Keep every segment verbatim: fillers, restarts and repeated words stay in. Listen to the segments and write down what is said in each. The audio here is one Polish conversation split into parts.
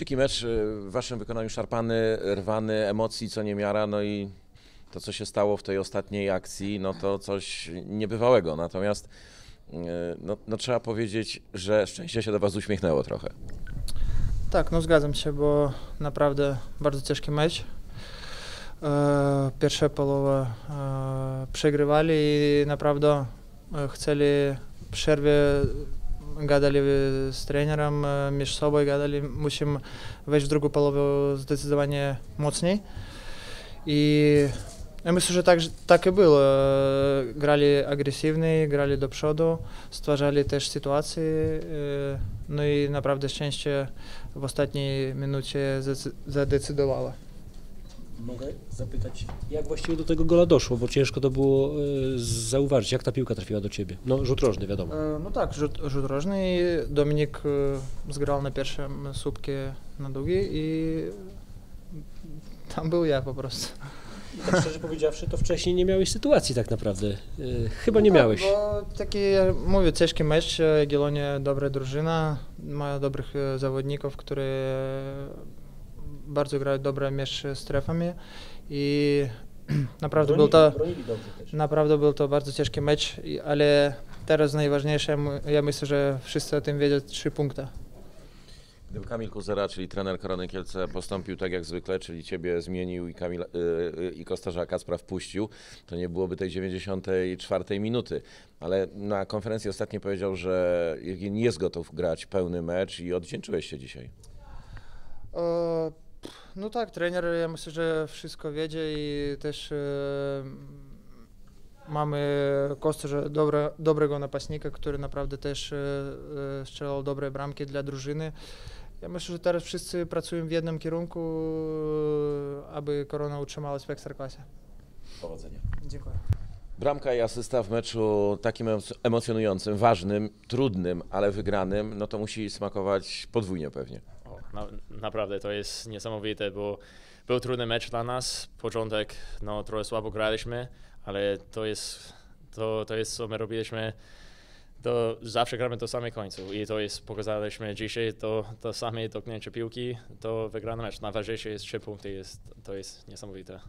Shiki mecz w waszym wykonaniu szarpany, rwany, emocji co niemiara, no i to, co się stało w tej ostatniej akcji, no to coś niebywałego. Natomiast no, no, trzeba powiedzieć, że szczęście się do was uśmiechnęło trochę. Tak, no zgadzam się, bo naprawdę bardzo ciężki mecz. E, pierwsza połowa e, przegrywali i naprawdę chcieli w przerwie, gadali z trenerem, między sobą gadali, musimy wejść w drugą połowę zdecydowanie mocniej. I ja myślę, że tak, tak i było. Grali agresywnie, grali do przodu, stwarzali też sytuacje. No i naprawdę szczęście w ostatniej minucie zadecydowało. Mogę zapytać, jak właściwie do tego gola doszło, bo ciężko to było zauważyć, jak ta piłka trafiła do ciebie. No rzut rożny, wiadomo. No tak, rzut, rzut rożny i Dominik zgrał na pierwszym słupkie na długi i tam był ja po prostu. I tak szczerze powiedziawszy, to wcześniej nie miałeś sytuacji tak naprawdę. Chyba nie no, miałeś. Bo taki, jak mówię, ciężki mecz, Jagiellonia dobra drużyna, ma dobrych zawodników, które bardzo grają dobre mecz z strefami i naprawdę był to, naprawdę był to bardzo ciężki mecz, ale teraz najważniejsze, ja myślę, że wszyscy o tym wiedzą, trzy punkty. Gdyby Kamil Kuzera, czyli trener Korony Kielce, postąpił tak jak zwykle, czyli ciebie zmienił i, Kamila, yy, i Kostarza Kacpra wpuścił, to nie byłoby tej dziewięćdziesiątej czwartej minuty. Ale na konferencji ostatnio powiedział, że nie jest gotów grać pełny mecz i odwdzięczyłeś się dzisiaj. O, no tak, trener, ja myślę, że wszystko wie i też... Yy... Mamy Kostarza, dobra, dobrego napastnika, który naprawdę też e, strzelał dobre bramki dla drużyny. Ja myślę, że teraz wszyscy pracują w jednym kierunku, aby Korona utrzymała się w Ekstraklasie. Powodzenia. Dziękuję. Bramka i asysta w meczu takim emocjonującym, ważnym, trudnym, ale wygranym, no to musi smakować podwójnie pewnie. O, na, naprawdę to jest niesamowite, bo był trudny mecz dla nas. Początek no, trochę słabo graliśmy. Ale to jest, to, to jest, co my robiliśmy, to zawsze gramy do samego końca i to jest, pokazaliśmy dzisiaj, to, to same dotknięcie piłki, to wygrany mecz. Najważniejsze jest trzy punkty, jest, to jest niesamowite.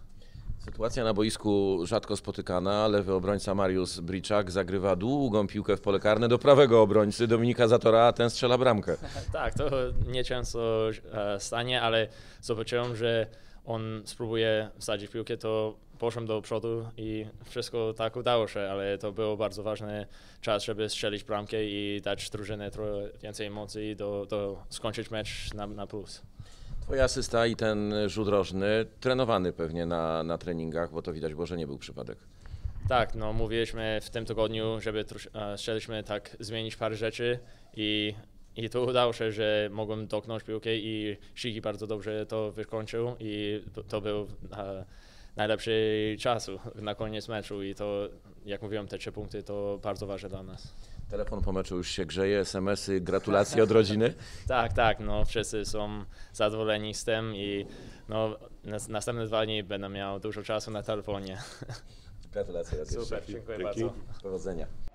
Sytuacja na boisku rzadko spotykana, lewy obrońca Mariusz Briczak zagrywa długą piłkę w pole karne do prawego obrońcy Dominika Zatora, a ten strzela bramkę. Tak, to nieczęsto stanie, ale zobaczyłem, że on spróbuje wsadzić piłkę, to poszłem do przodu i wszystko tak udało się, ale to był bardzo ważny czas, żeby strzelić bramkę i dać drużynie trochę więcej mocy i do, do skończyć mecz na, na plus. Twoja asysta i ten rzut rożny, trenowany pewnie na, na treningach, bo to widać było, że nie był przypadek. Tak, no mówiliśmy w tym tygodniu, żeby chcieliśmy tak zmienić parę rzeczy i I to udało się, że mogłem dotknąć piłkę i Shiki bardzo dobrze to wykończył i to był e, najlepszy czas na koniec meczu i to, jak mówiłem, te trzy punkty to bardzo ważne dla nas. Telefon po meczu już się grzeje, smsy, gratulacje od rodziny. Tak, tak, no wszyscy są zadowoleni z tym i no, następne dwa dni będę miał dużo czasu na telefonie. Gratulacje raz jeszcze. Super, dziękuję bardzo. Powodzenia.